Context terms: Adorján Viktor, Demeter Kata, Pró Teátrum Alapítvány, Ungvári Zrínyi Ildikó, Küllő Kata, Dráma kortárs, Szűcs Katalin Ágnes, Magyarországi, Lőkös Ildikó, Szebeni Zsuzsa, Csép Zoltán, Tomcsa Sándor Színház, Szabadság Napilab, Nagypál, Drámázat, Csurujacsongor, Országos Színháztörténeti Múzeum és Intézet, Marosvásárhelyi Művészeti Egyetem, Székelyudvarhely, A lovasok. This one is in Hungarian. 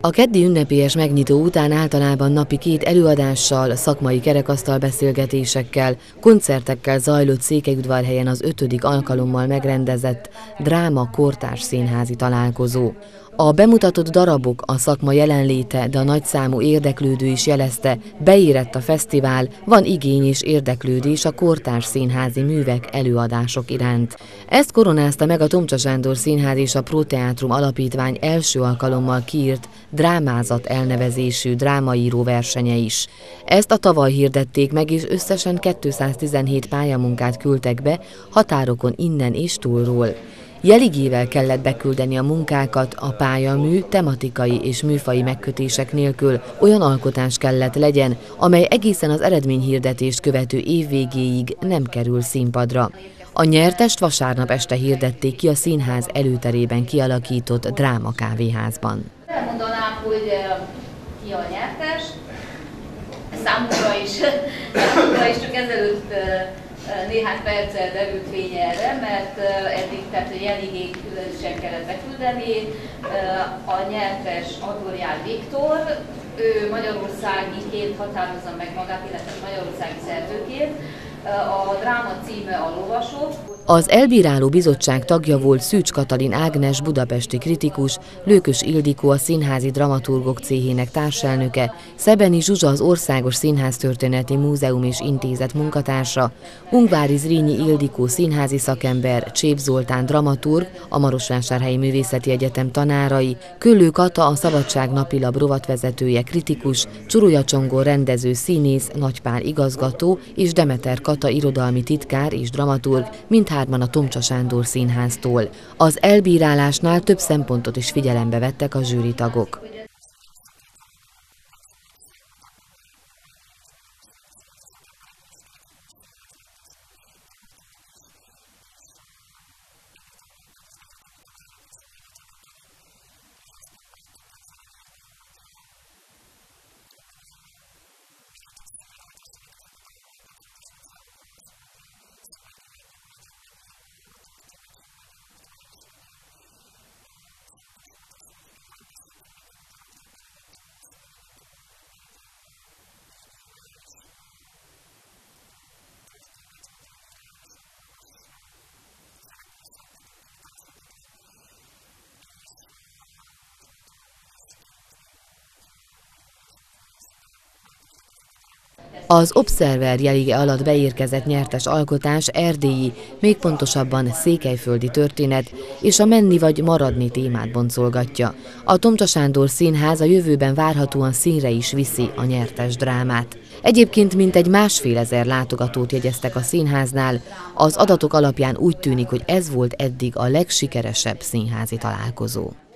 A keddi ünnepélyes megnyitó után általában napi 2 előadással, szakmai kerekasztal beszélgetésekkel, koncertekkel zajlott Székelyudvarhelyen az 5. alkalommal megrendezett Dráma kortárs színházi találkozó. A bemutatott darabok, a szakma jelenléte, de a nagyszámú érdeklődő is jelezte, beérett a fesztivál, van igény és érdeklődés a kortárs színházi művek, előadások iránt. Ezt koronázta meg a Tomcsa Sándor Színház és a Pró Teátrum Alapítvány első alkalommal kiírt Drámázat elnevezésű drámaíró versenye is. Ezt a tavaly hirdették meg, és összesen 217 pályamunkát küldtek be határokon innen és túlról. Jeligével kellett beküldeni a munkákat, a pályamű, tematikai és műfai megkötések nélkül olyan alkotás kellett legyen, amely egészen az eredményhirdetést követő év végéig nem kerül színpadra. A nyertest vasárnap este hirdették ki a színház előterében kialakított drámakávéházban. Elmondanám, hogy ki a nyertes. Számukra is csak ezelőtt néhány perccel derült fény erre, mert eddig jeligéig sem kellett beküldeni. A nyertes Adorján Viktor, ő magyarországiként határozza meg magát, illetve magyarországi szerzőként. A dráma címe A lovasok. Az elbíráló bizottság tagja volt Szűcs Katalin Ágnes, budapesti kritikus, Lőkös Ildikó, a Színházi Dramaturgok Céhének társelnöke, Szebeni Zsuzsa, az Országos Színháztörténeti Múzeum és Intézet munkatársa, Ungvári Zrínyi Ildikó színházi szakember, Csép Zoltán dramaturg, a Marosvásárhelyi Művészeti Egyetem tanárai, Küllő Kata, a Szabadság Napilab rovatvezetője, kritikus, Csurujacsongor rendező, színész, Nagypál igazgató és Demeter Kata irodalmi titkár és dramaturg, mindhárman a Tomcsa Sándor Színháztól. Az elbírálásnál több szempontot is figyelembe vettek a zsűritagok. Az Observer jelige alatt beérkezett nyertes alkotás erdélyi, még pontosabban székelyföldi történet és a menni vagy maradni témát boncolgatja. A Tomcsa Sándor Színház a jövőben várhatóan színre is viszi a nyertes drámát. Egyébként mintegy 1500 látogatót jegyeztek a színháznál, az adatok alapján úgy tűnik, hogy ez volt eddig a legsikeresebb színházi találkozó.